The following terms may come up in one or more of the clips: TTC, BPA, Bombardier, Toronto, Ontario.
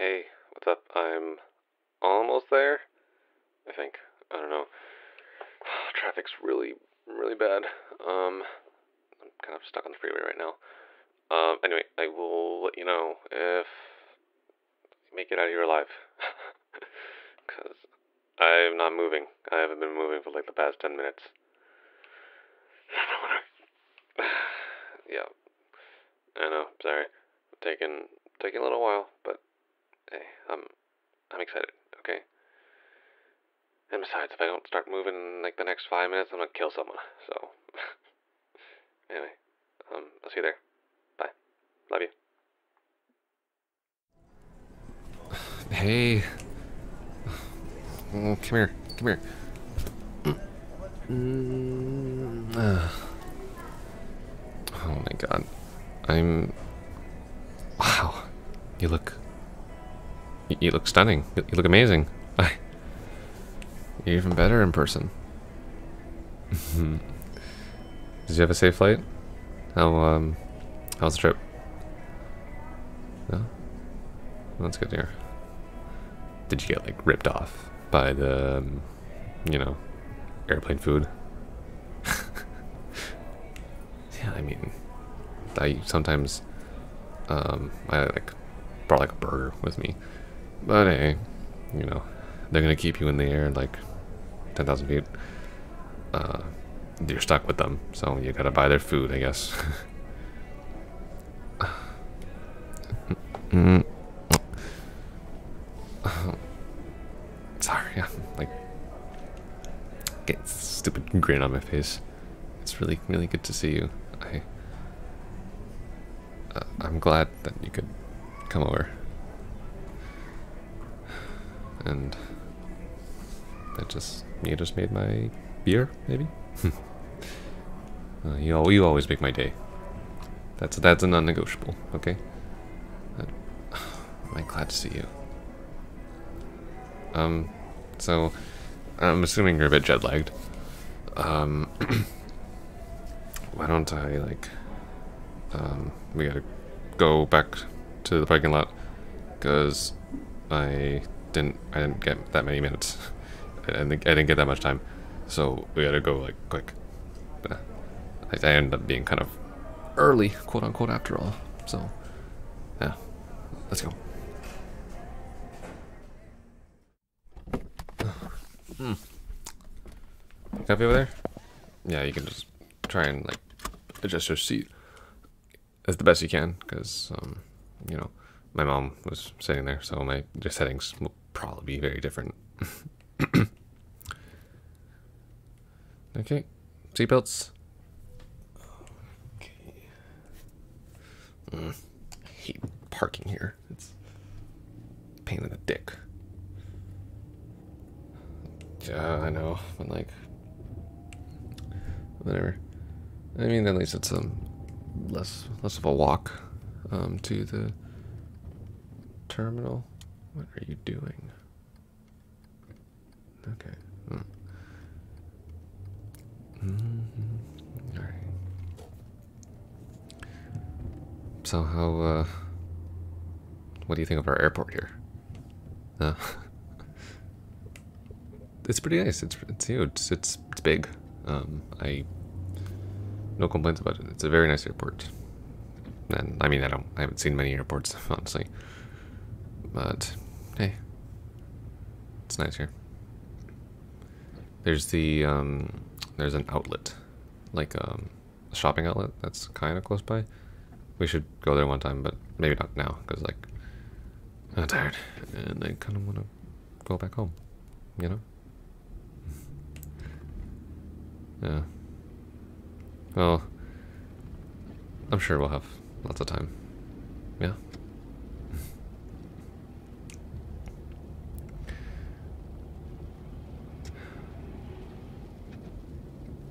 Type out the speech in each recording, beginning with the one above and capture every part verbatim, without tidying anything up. Hey, what's up? I'm almost there, I think. I don't know. Traffic's really, really bad. Um, I'm kind of stuck on the freeway right now. Um, anyway, I will let you know if you make it out of here alive. Because I'm not moving. I haven't been moving for like the past ten minutes. Yeah, I know, sorry. Taking, taking a little while, but hey, I'm, I'm excited, okay? And besides, if I don't start moving in like the next five minutes, I'm gonna kill someone, so. Anyway, um, I'll see you there. Bye. Love you. Hey. Oh, come here, come here. Mm, uh. Oh my god. I'm... Wow. You look... You look stunning. You look amazing. I... You're even better in person. Did you have a safe flight? How, um... How's the trip? No? That's good to hear. Did you get, like, ripped off by the... Um, you know... airplane food? Yeah, I mean... I sometimes, um, I like brought like a burger with me, but hey, you know, they're gonna keep you in the air like ten thousand feet. Uh, you're stuck with them, so you gotta buy their food, I guess. mm-hmm. uh, sorry, I'm like getting a stupid grin on my face. It's really, really good to see you. I. Uh, I'm glad that you could come over, and that just you just made my year, maybe. uh, you you always make my day. That's that's a non-negotiable. Okay. Uh, am I glad to see you? Um, so I'm assuming you're a bit jet lagged. Um, why don't I like? Um, we gotta go back to the parking lot because I didn't I didn't get that many minutes. I didn't I didn't get that much time, so we gotta go like quick. But I, I ended up being kind of early, quote unquote, after all. So yeah, let's go. Mm. Coffee over there? Yeah, you can just try and like adjust your seat as the best you can, because um, you know, my mom was sitting there, so my the settings will probably be very different. Okay, seatbelts. Okay. Mm. I hate parking here. It's a pain in the dick. Yeah, I know. But like, whatever. I mean, at least it's um. less less of a walk um, to the terminal. What are you doing? Okay. Mm. Mm-hmm. All right. So how? Uh, what do you think of our airport here? Uh, it's pretty nice. It's it's huge. It's it's, it's big. Um, I. No complaints about it. It's a very nice airport, and I mean, I don't, I haven't seen many airports, honestly. But hey, it's nice here. There's the, um, there's an outlet, like um, a shopping outlet that's kind of close by. We should go there one time, but maybe not now because like I'm tired and I kind of want to go back home, you know? Yeah. Well, I'm sure we'll have lots of time. Yeah.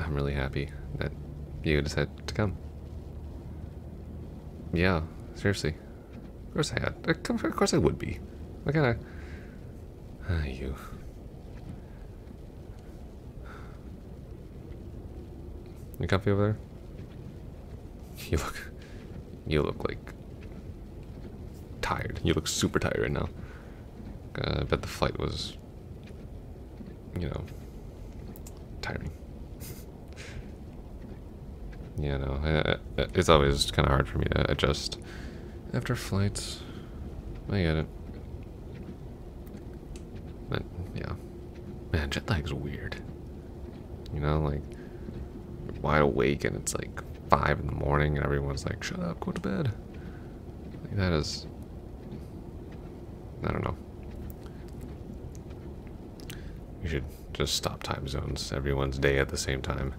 I'm really happy that you decided to come. Yeah, seriously. Of course I had. Of course I would be. What kind of... Ah, you... You comfy over there? You look, you look like tired. You look super tired right now. Uh, I bet the flight was, you know, tiring. Yeah, no, I, I, it's always kind of hard for me to adjust after flights. I get it. But, yeah. Man, jet lag's weird. You know, like, you're wide awake and it's like five in the morning and everyone's like, shut up, go to bed. Like, that is... I don't know. You should just stop time zones. Everyone's day at the same time.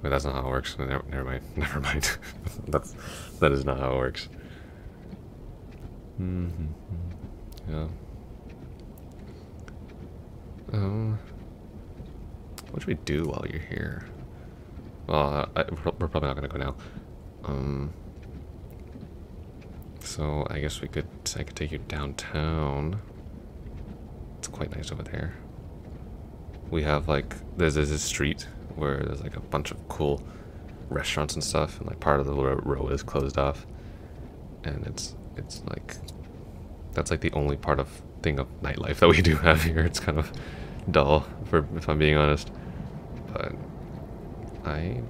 But that's not how it works. Never, never mind. Never mind. That's, that is not how it works. Mm-hmm. Yeah. Um. What should we do while you're here? Well, I, we're probably not gonna go now. Um. So I guess we could. I could take you downtown. It's quite nice over there. We have like there's, there's this street where there's like a bunch of cool restaurants and stuff, and like part of the road is closed off, and it's it's like that's like the only part of thing of nightlife that we do have here. It's kind of dull, for if I'm being honest. But I,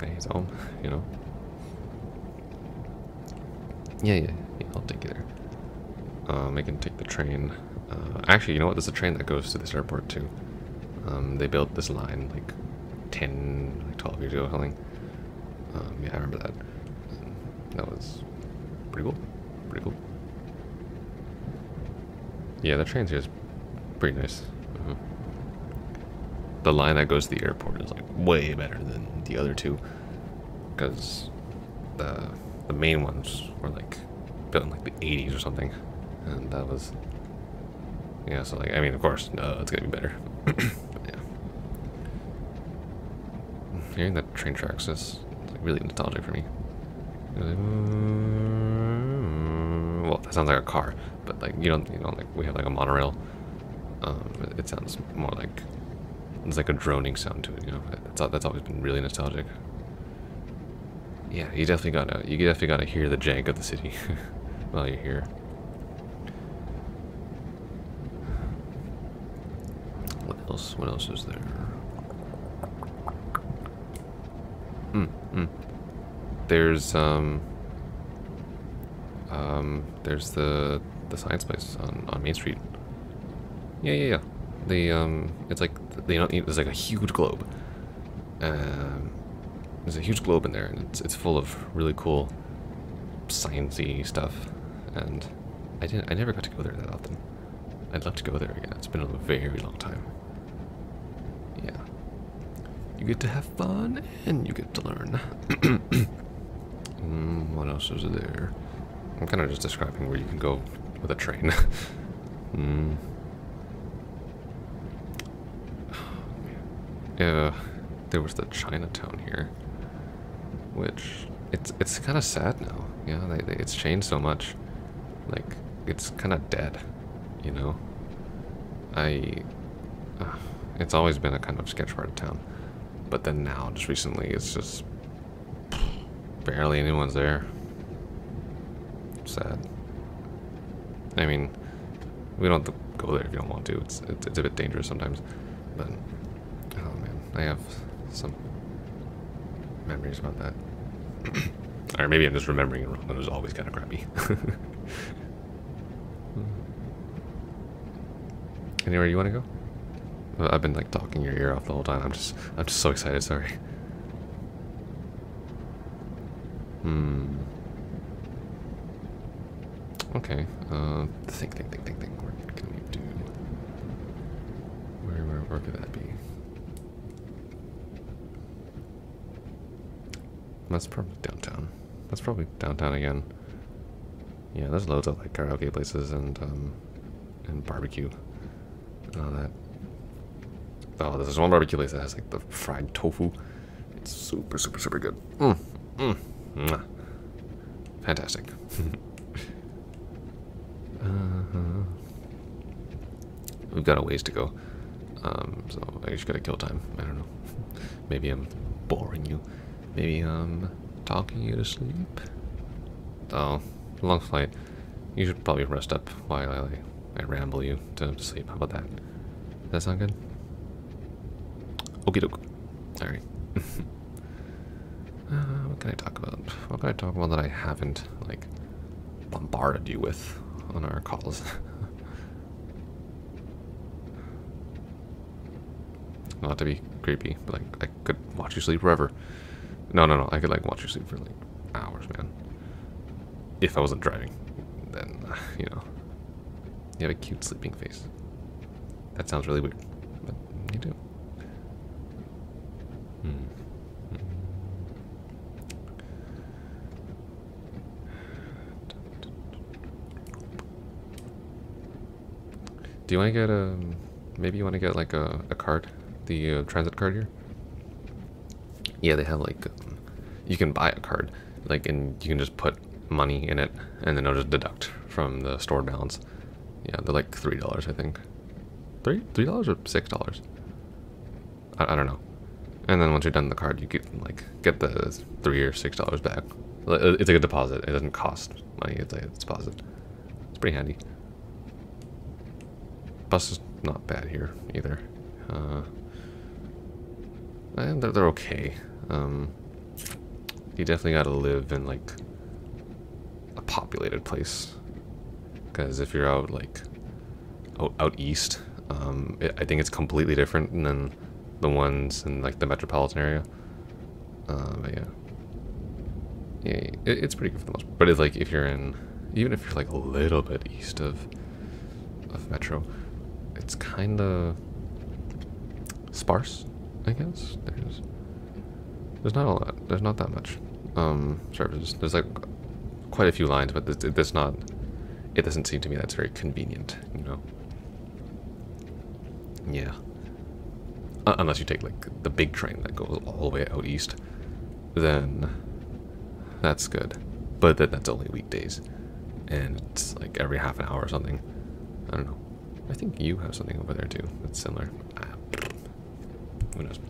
I his home, you know. Yeah, yeah, yeah. I'll take you there. Um, I can take the train. Uh, actually, you know what? There's a train that goes to this airport too. Um, they built this line like ten, like twelve years ago, I think. Um, yeah, I remember that. Um, that was pretty cool. Pretty cool. Yeah, the trains here is pretty nice. Uh-huh. The line that goes to the airport is like way better than the other two, because the the main ones were like built in like the eighties or something, and that was. Yeah, so like, I mean, of course, no, it's gonna be better. Yeah. Hearing that train tracks is like really nostalgic for me. Well, that sounds like a car, but like you don't, you know, like we have like a monorail. Um, it sounds more like it's like a droning sound to it. You know, that's that's always been really nostalgic. Yeah, you definitely gotta, you definitely gotta hear the jank of the city while you're here. What else is there? Mm, mm. There's um um there's the the science place on, on Main Street. Yeah, yeah, yeah. The um it's like they don't there's like a huge globe. Um, there's a huge globe in there, and it's it's full of really cool sciencey stuff. And I didn't I never got to go there that often. I'd love to go there again. It's been a very long time. Yeah. You get to have fun, and you get to learn. Mm, what else is there? I'm kind of just describing where you can go with a train. mm. Yeah, there was the Chinatown here, which it's it's kind of sad now. Yeah, they, they, it's changed so much. Like, it's kind of dead, you know? I... Uh, It's always been a kind of sketch part of town, but then now, just recently, it's just barely anyone's there. Sad. I mean, we don't have to go there if you don't want to. It's it's, it's a bit dangerous sometimes, but oh man, I have some memories about that. Or maybe I'm just remembering it wrong. It was always kind of crappy. Anywhere you want to go? I've been like talking your ear off the whole time. I'm just, I'm just so excited. Sorry. Hmm. Okay. Uh, think, think, think, think, think. What can we do? Where, where, where could that be? That's probably downtown. That's probably downtown again. Yeah, there's loads of like karaoke places and um, and barbecue and all that. Oh, there's this one barbecue place that has like the fried tofu. It's super, super, super good. Mm, mm, mwah. Fantastic. uh-huh. We've got a ways to go, um, so I just gotta kill time. I don't know. Maybe I'm boring you. Maybe I'm talking you to sleep. Oh, long flight. You should probably rest up while I, I ramble you to sleep. How about that? Does that sound good? Okie doke. Alright. uh, what can I talk about? What can I talk about that I haven't, like, bombarded you with on our calls? Not to be creepy, but, like, I could watch you sleep forever. No, no, no. I could, like, watch you sleep for, like, hours, man. If I wasn't driving, then, uh, you know. You have a cute sleeping face. That sounds really weird, but you do. Hmm. Do you want to get a... Maybe you want to get, like, a, a card? The uh, transit card here? Yeah, they have, like... Um, you can buy a card, like, and you can just put money in it, and then it'll just deduct from the store balance. Yeah, they're like three dollars, I think. Three, three dollars or six dollars? I, I don't know. And then once you're done with the card, you get like get the three or six dollars back. It's like a deposit. It doesn't cost money. It's like a deposit. It's pretty handy. Bus is not bad here either. Uh, and they're they're okay. Um, you definitely gotta live in like a populated place, because if you're out like out, out east, um, it, I think it's completely different than the ones in like the metropolitan area. Uh, but yeah, yeah, it, it's pretty good for the most part. But it's like if you're in, even if you're like a little bit east of of metro, it's kind of sparse, I guess. There's there's not a lot. There's not that much um, services. There's like quite a few lines, but this, this not, it doesn't seem to me that's very convenient, you know? Yeah. Uh, unless you take, like, the big train that goes all the way out east, then that's good. But then that's only weekdays, and it's, like, every half an hour or something. I don't know. I think you have something over there, too, that's similar. Ah. Who knows?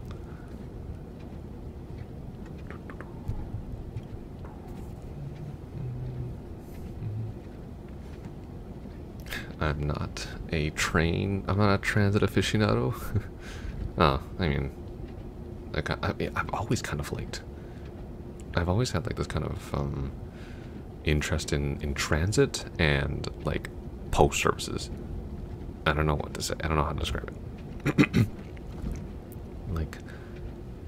I'm not a train, I'm not a transit aficionado. Oh, I mean, like, I mean, I've always kind of liked, I've always had like this kind of um, interest in, in transit and like post services. I don't know what to say, I don't know how to describe it. like,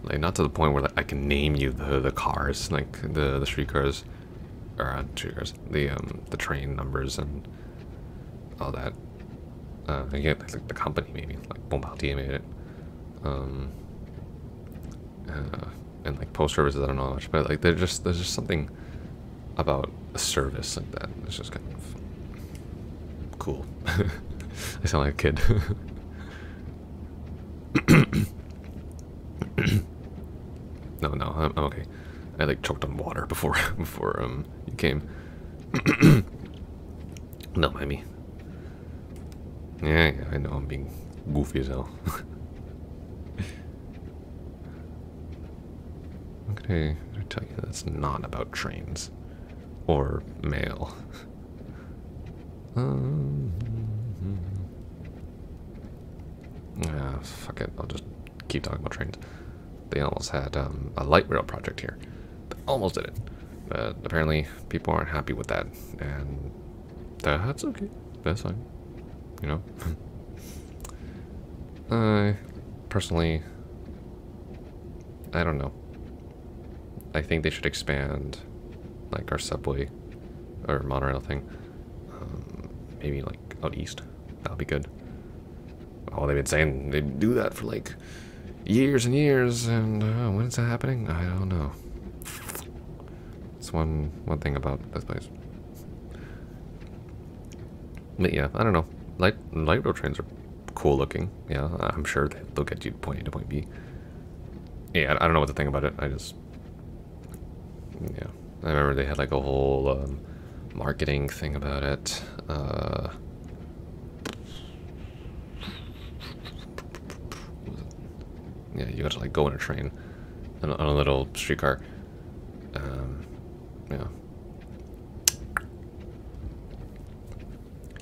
like not to the point where like, I can name you the, the cars, like the, the streetcars, or uh, streetcars, the, um, the train numbers and all that. Uh, again, like the company maybe, like Bombardier made it. Um, uh, and like post services, I don't know much, but like there's just there's just something about a service like that. It's just kind of cool. I sound like a kid. no, no, I'm, I'm okay. I like choked on water before before um you came. Don't mind me. Yeah, yeah, I know I'm being goofy as hell. What can I, what can I tell you that's not about trains or mail? um, ah, fuck it. I'll just keep talking about trains. They almost had um, a light rail project here. They almost did it, but apparently people aren't happy with that, and that's okay. That's fine. You know, I personally, I don't know. I think they should expand, like our subway or monorail thing. Um, maybe like out east, that'll be good. Oh, they've been saying they do that for like years and years, and uh, when is that happening? I don't know. It's one one thing about this place. But yeah, I don't know. Light, light rail trains are cool looking. Yeah, I'm sure they'll get you point A to point B. Yeah, I don't know what to think about it. I just... Yeah. I remember they had like a whole um, marketing thing about it. Uh, what was it? Yeah, you got to like go in a train. On a, on a little streetcar. Um, yeah.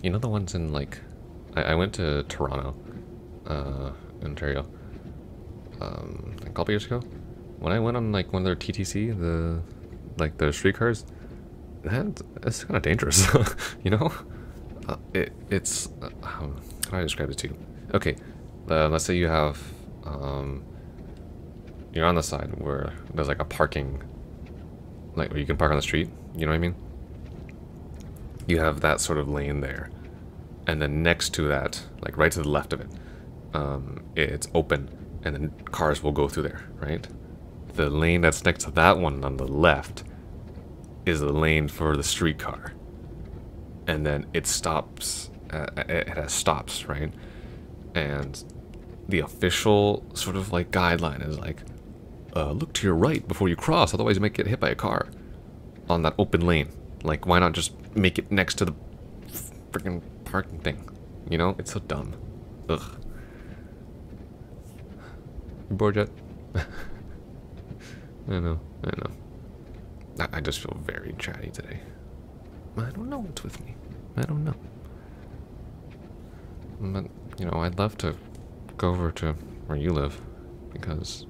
you know the ones in like, I, I went to Toronto, uh, Ontario, um, a couple years ago. When I went on like one of their T T C, the like the streetcars, that it's kind of dangerous, you know. Uh, it it's uh, how do I describe it to you? Okay, uh, let's say you have um, you're on the side where there's like a parking, like where you can park on the street. You know what I mean? You have that sort of lane there, and then next to that, like right to the left of it, um, it's open, and then cars will go through there, right? The lane that's next to that one on the left is the lane for the streetcar, and then it stops, uh, it has stops, right? And the official sort of like guideline is like, uh, look to your right before you cross, otherwise you might get hit by a car on that open lane. Like, why not just make it next to the freaking parking thing? You know, it's so dumb. Ugh. You bored yet? I know, I know. I, I just feel very chatty today. I don't know what's with me. I don't know. But, you know, I'd love to go over to where you live, because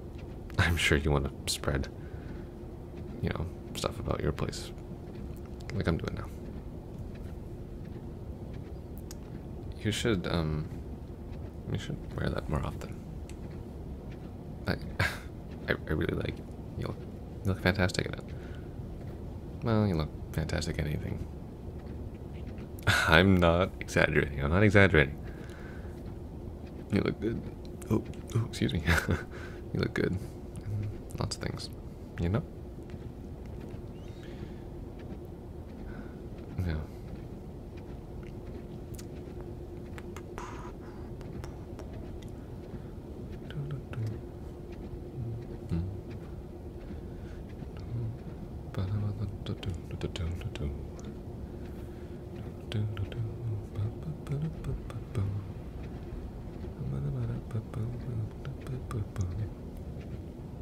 I'm sure you want to spread, you know, stuff about your place. Like I'm doing now. You should, um, you should wear that more often. I, I, I really like it. You look, you look fantastic at it. Well, you look fantastic at anything. I'm not exaggerating. I'm not exaggerating. You look good. Oh, oh excuse me. You look good. Lots of things. You know? Yeah.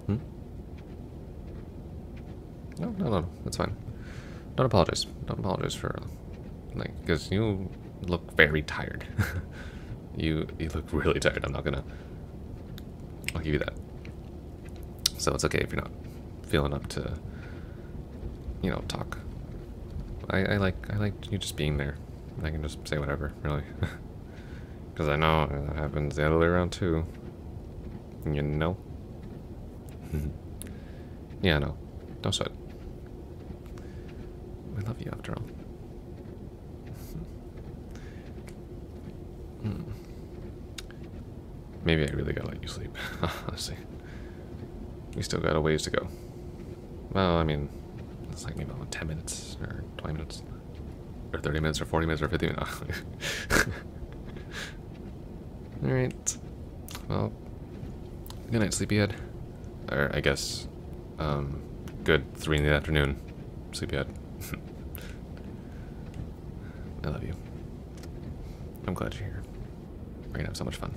Hmm? No, no, no, that's fine. Don't apologize. Don't apologize for, like, because you look very tired. you you look really tired. I'm not gonna. I'll give you that. So it's okay if you're not feeling up to, you know, talk. I I like I like you just being there. I can just say whatever, really. Because I know that happens the other way around too. You know. Yeah, no. Don't sweat. I love you after all. Mm. Maybe I really gotta let you sleep. Honestly, we still got a ways to go. Well, I mean, it's like maybe about ten minutes, or twenty minutes, or thirty minutes, or forty minutes, or fifty minutes. All right. Well, good night, sleepyhead. Or I guess, um, good three in the afternoon, sleepyhead. I love you. I'm glad you're here. We're gonna have so much fun.